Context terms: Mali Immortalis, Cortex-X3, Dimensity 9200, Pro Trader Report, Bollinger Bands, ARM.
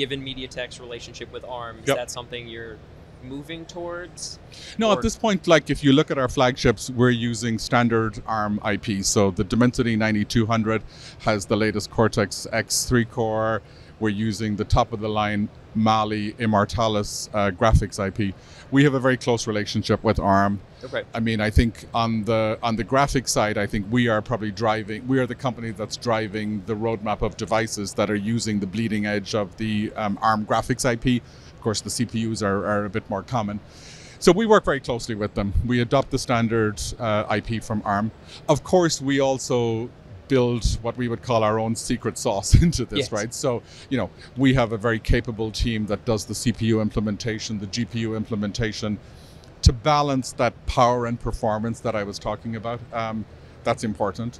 given MediaTek's relationship with ARM, is that something you're moving towards? No, at this point, like if you look at our flagships, we're using standard ARM IP. So the Dimensity 9200 has the latest Cortex-X3 core. We're using the top of the line Mali Immortalis graphics IP. We have a very close relationship with ARM. Okay. I mean, I think on the graphics side, I think we are probably driving. We are the company that's driving the roadmap of devices that are using the bleeding edge of the ARM graphics IP. Of course, the CPUs are a bit more common. So we work very closely with them. We adopt the standard IP from ARM. Of course, we also build what we would call our own secret sauce into this, right? So, you know, we have a very capable team that does the CPU implementation, the GPU implementation, to balance that power and performance that I was talking about. That's important.